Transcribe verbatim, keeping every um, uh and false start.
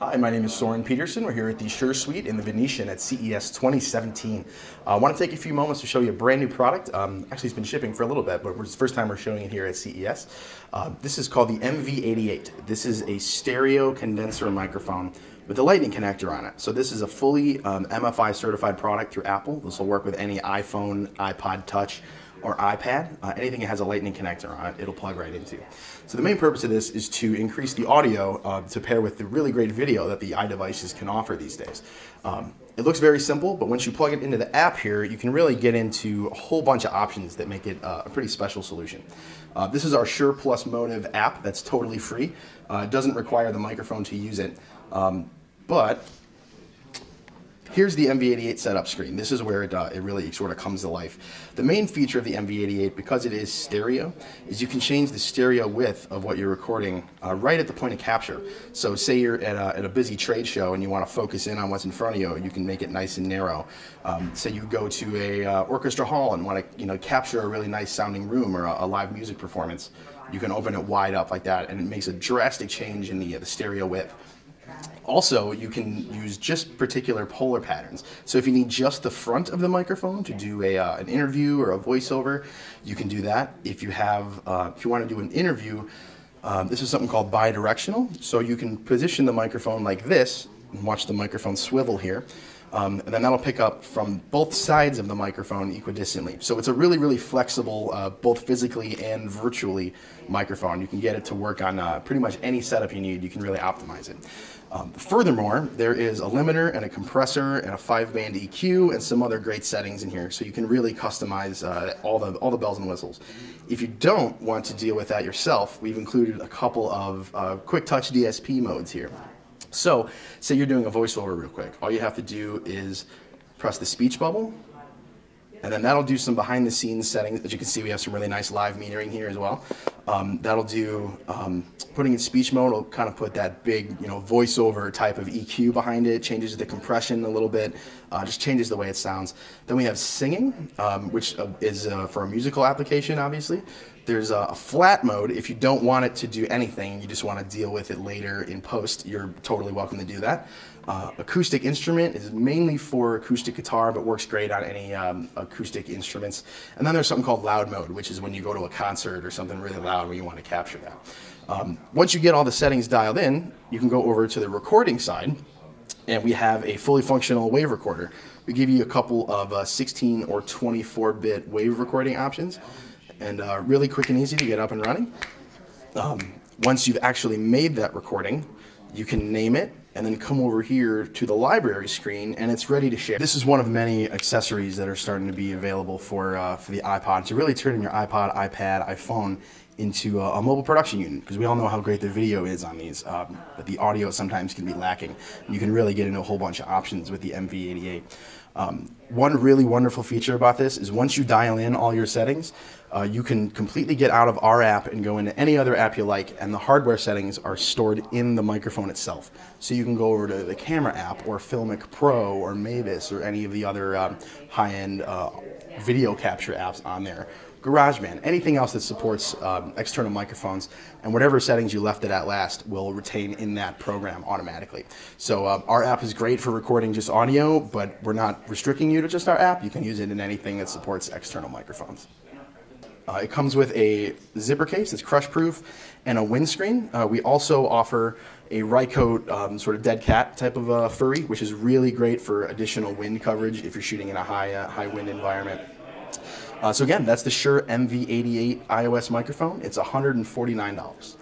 Hi, my name is Soren Peterson. We're here at the Shure Suite in the Venetian at C E S twenty seventeen. Uh, I want to take a few moments to show you a brand new product. Um, actually, it's been shipping for a little bit, but it's the first time we're showing it here at C E S. Uh, this is called the M V eighty-eight. This is a stereo condenser microphone with a Lightning connector on it. So this is a fully um, M F I certified product through Apple. This will work with any iPhone, iPod Touch, or iPad, uh, anything that has a Lightning connector on it, it'll plug right into. So the main purpose of this is to increase the audio uh, to pair with the really great video that the iDevices can offer these days. Um, it looks very simple, but once you plug it into the app here, you can really get into a whole bunch of options that make it uh, a pretty special solution. Uh, this is our SurePlus Motive app that's totally free. Uh, it doesn't require the microphone to use it, um, but here's the M V eighty-eight setup screen. This is where it, uh, it really sort of comes to life. The main feature of the M V eighty-eight, because it is stereo, is you can change the stereo width of what you're recording uh, right at the point of capture. So say you're at a, at a busy trade show and you want to focus in on what's in front of you, you can make it nice and narrow. Um, say you go to a uh, orchestra hall and want to you know, capture a really nice sounding room or a, a live music performance, you can open it wide up like that, and it makes a drastic change in the, uh, the stereo width. Also, you can use just particular polar patterns. So if you need just the front of the microphone to do a, uh, an interview or a voiceover, you can do that. If you have, uh, if you want to do an interview, um, this is something called bi-directional. So you can position the microphone like this, and watch the microphone swivel here, um, and then that'll pick up from both sides of the microphone equidistantly. So it's a really, really flexible, uh, both physically and virtually, microphone. You can get it to work on uh, pretty much any setup you need. You can really optimize it. Um, furthermore, there is a limiter and a compressor and a five-band E Q and some other great settings in here, so you can really customize uh, all the all the bells and whistles. If you don't want to deal with that yourself, we've included a couple of uh, quick touch D S P modes here. So, say you're doing a voiceover real quick. All you have to do is press the speech bubble, and then that'll do some behind-the-scenes settings. As you can see, we have some really nice live metering here as well. Um, that'll do, um, putting in speech mode will kind of put that big, you know, voiceover type of E Q behind it, changes the compression a little bit, uh, just changes the way it sounds. Then we have singing, um, which uh, is uh, for a musical application, obviously. There's a, a flat mode. If you don't want it to do anything, you just want to deal with it later in post, you're totally welcome to do that. Uh, acoustic instrument is mainly for acoustic guitar, but works great on any um, acoustic instruments. And then there's something called loud mode, which is when you go to a concert or something really loud where you want to capture that. Um, once you get all the settings dialed in, you can go over to the recording side, and we have a fully functional wave recorder. We give you a couple of uh, sixteen or twenty-four bit wave recording options, and uh, really quick and easy to get up and running. Um, once you've actually made that recording, you can name it, and then come over here to the library screen, and it's ready to share. This is one of many accessories that are starting to be available for, uh, for the iPod, to really turn your iPod, iPad, iPhone into a, a mobile production unit, because we all know how great the video is on these, um, but the audio sometimes can be lacking. You can really get into a whole bunch of options with the M V eighty-eight. Um, one really wonderful feature about this is once you dial in all your settings, uh, you can completely get out of our app and go into any other app you like, and the hardware settings are stored in the microphone itself. So you can go over to the camera app or Filmic Pro or Mavis or any of the other um, high-end uh, video capture apps on there. GarageBand, anything else that supports um, external microphones, and whatever settings you left it at last will retain in that program automatically. So um, our app is great for recording just audio, but we're not restricting you to just our app. You can use it in anything that supports external microphones. Uh, it comes with a zipper case that's crush-proof and a windscreen. Uh, we also offer a Rycote um, sort of dead cat type of uh, furry, which is really great for additional wind coverage if you're shooting in a high, uh, high wind environment. Uh, so again, that's the Shure M V eighty-eight iOS microphone. It's one hundred forty-nine dollars.